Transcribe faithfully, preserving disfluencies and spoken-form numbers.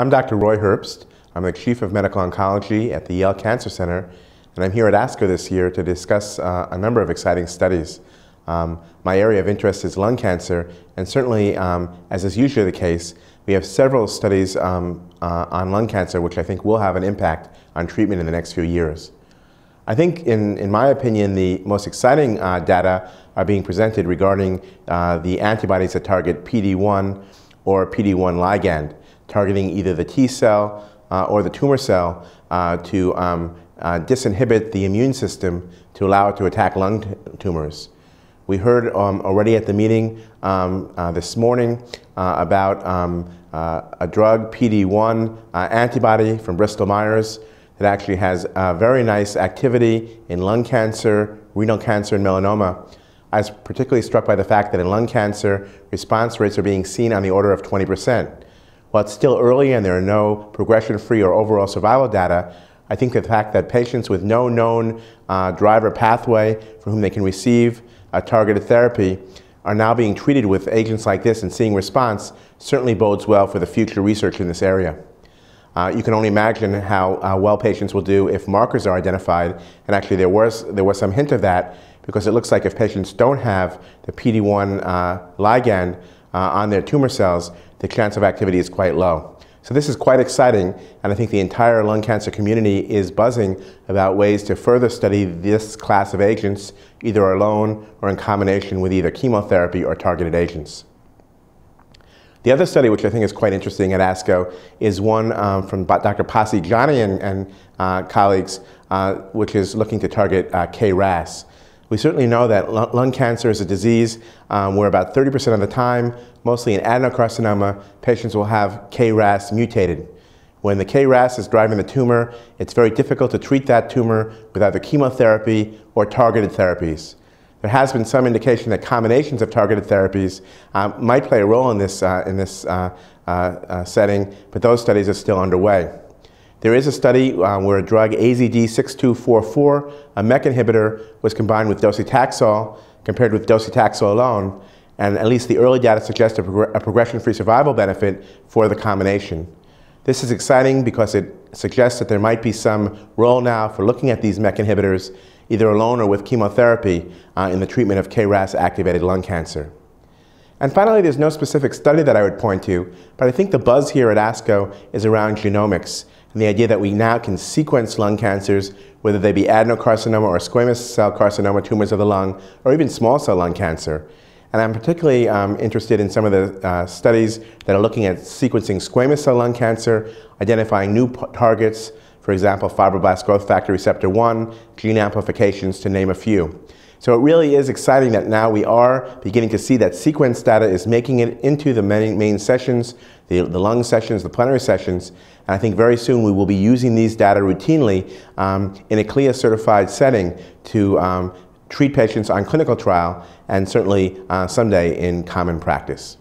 I'm Doctor Roy Herbst. I'm the Chief of Medical Oncology at the Yale Cancer Center, and I'm here at ASCO this year to discuss uh, a number of exciting studies. Um, my area of interest is lung cancer, and certainly, um, as is usually the case, we have several studies um, uh, on lung cancer which I think will have an impact on treatment in the next few years. I think, in, in my opinion, the most exciting uh, data are being presented regarding uh, the antibodies that target P D one or P D one ligand, targeting either the T cell uh, or the tumor cell uh, to um, uh, disinhibit the immune system to allow it to attack lung t tumors. We heard um, already at the meeting um, uh, this morning uh, about um, uh, a drug, P D one uh, antibody from Bristol Myers, that actually has uh, very nice activity in lung cancer, renal cancer, and melanoma. I was particularly struck by the fact that in lung cancer, response rates are being seen on the order of twenty percent. While it's still early and there are no progression-free or overall survival data, I think the fact that patients with no known uh, driver pathway for whom they can receive a targeted therapy are now being treated with agents like this and seeing response certainly bodes well for the future research in this area. Uh, you can only imagine how uh, well patients will do if markers are identified, and actually there was, there was some hint of that, because it looks like if patients don't have the P D one uh, ligand uh, on their tumor cells, the chance of activity is quite low. So this is quite exciting, and I think the entire lung cancer community is buzzing about ways to further study this class of agents, either alone or in combination with either chemotherapy or targeted agents. The other study, which I think is quite interesting at ASCO, is one um, from Doctor Passe Johnny and, and uh, colleagues, uh, which is looking to target uh, K R A S. We certainly know that lung cancer is a disease um, where about thirty percent of the time, mostly in adenocarcinoma, patients will have K R A S mutated. When the K R A S is driving the tumor, it's very difficult to treat that tumor with either chemotherapy or targeted therapies. There has been some indication that combinations of targeted therapies um, might play a role in this, uh, in this uh, uh, uh, setting, but those studies are still underway. There is a study uh, where a drug A Z D six two four four, a MEK inhibitor, was combined with docetaxel, compared with docetaxel alone, and at least the early data suggests a, prog a progression-free survival benefit for the combination. This is exciting because it suggests that there might be some role now for looking at these MEK inhibitors, either alone or with chemotherapy, uh, in the treatment of K R A S-activated lung cancer. And finally, there's no specific study that I would point to, but I think the buzz here at ASCO is around genomics, and the idea that we now can sequence lung cancers, whether they be adenocarcinoma or squamous cell carcinoma, tumors of the lung, or even small cell lung cancer. And I'm particularly um, interested in some of the uh, studies that are looking at sequencing squamous cell lung cancer, identifying new targets, for example, fibroblast growth factor receptor one, gene amplifications, to name a few. So it really is exciting that now we are beginning to see that sequence data is making it into the main, main sessions, the, the lung sessions, the plenary sessions, and I think very soon we will be using these data routinely um, in a C L I A-certified setting to um, treat patients on clinical trial, and certainly uh, someday in common practice.